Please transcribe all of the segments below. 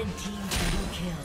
Red team double kill.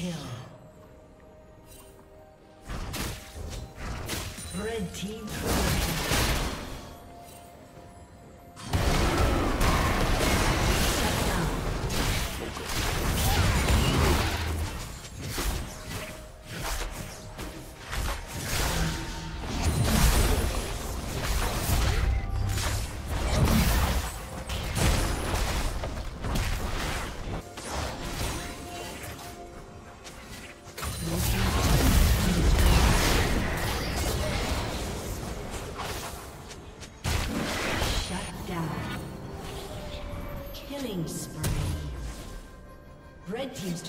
kill. Red team Team's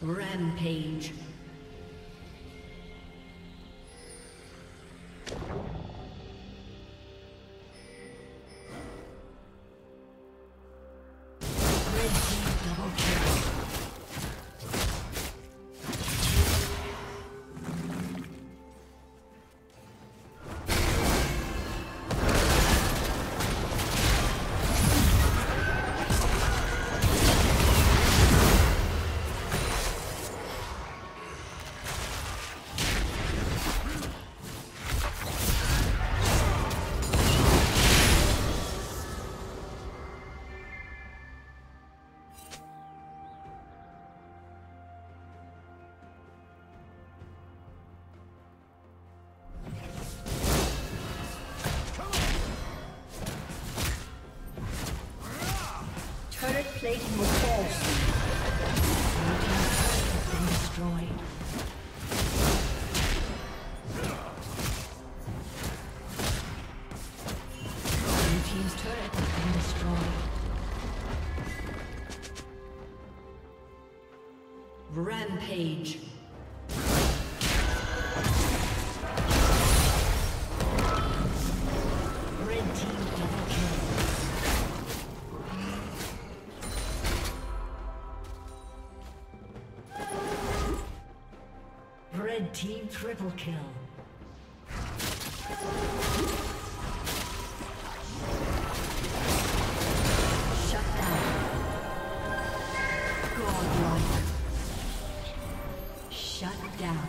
Rampage. Plating will fall soon. Your team's turret has been destroyed. Your team's turret has been destroyed. Rampage. Team triple kill. Shut down. Godlike. Shut down.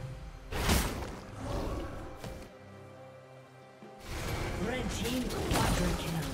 Red team quadra kill.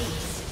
Ace.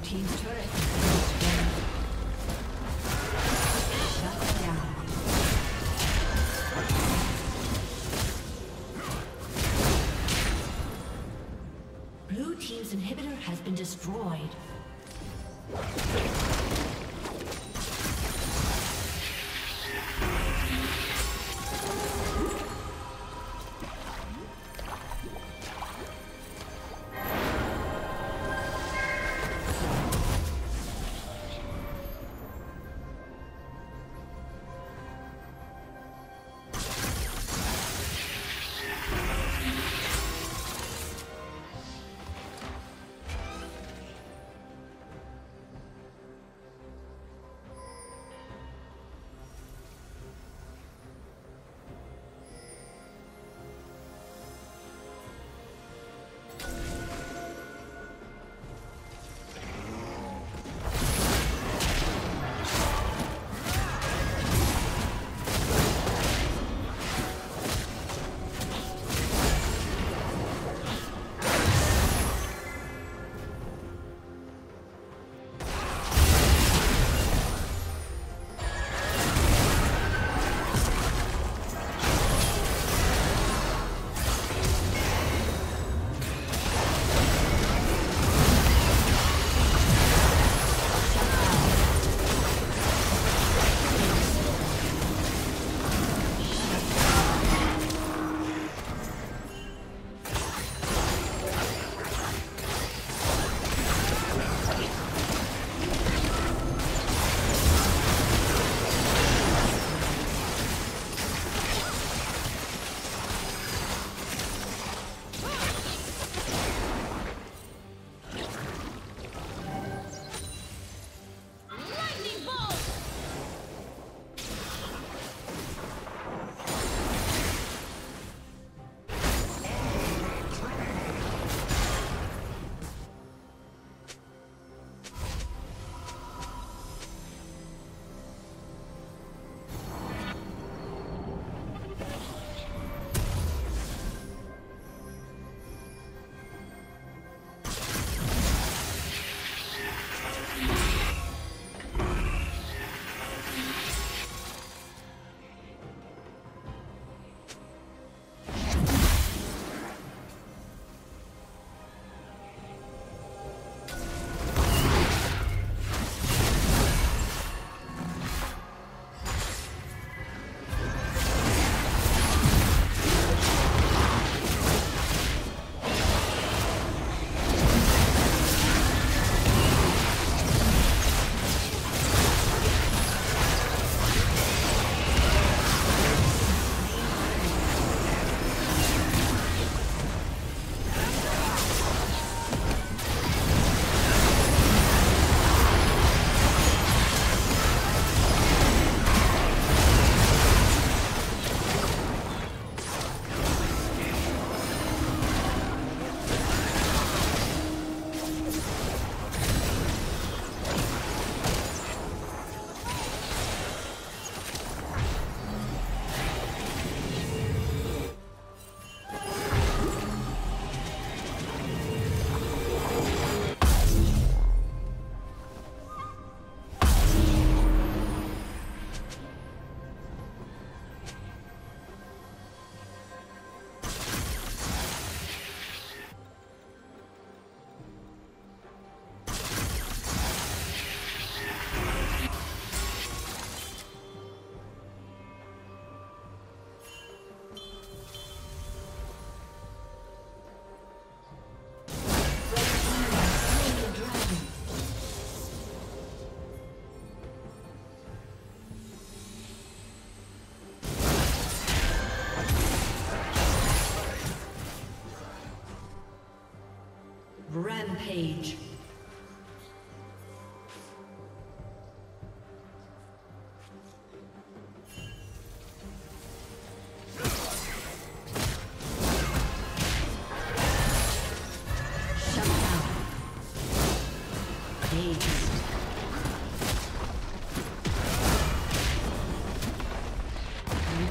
Blue team's turret has been destroyed. Blue team's inhibitor has been destroyed. Page. Blue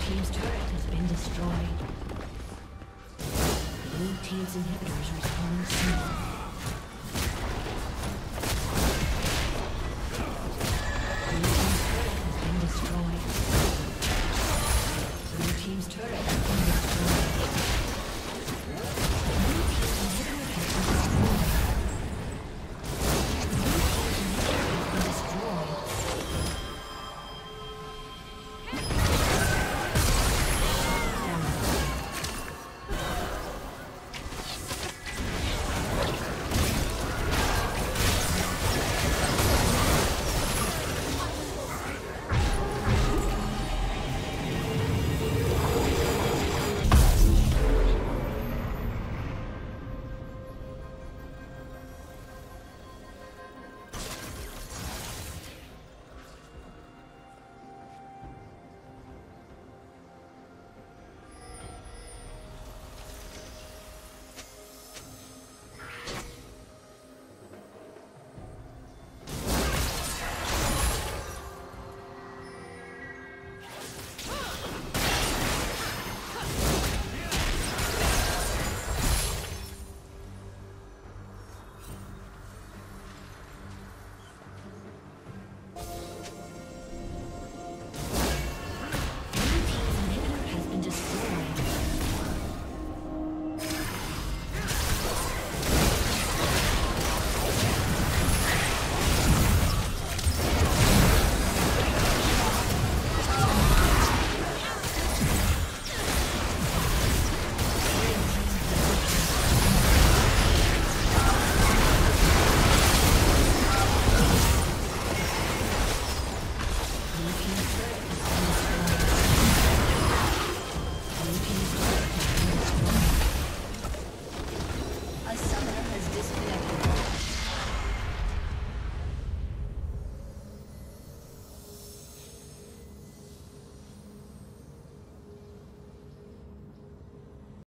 team's turret has been destroyed. Blue team's inhibitors respond soon.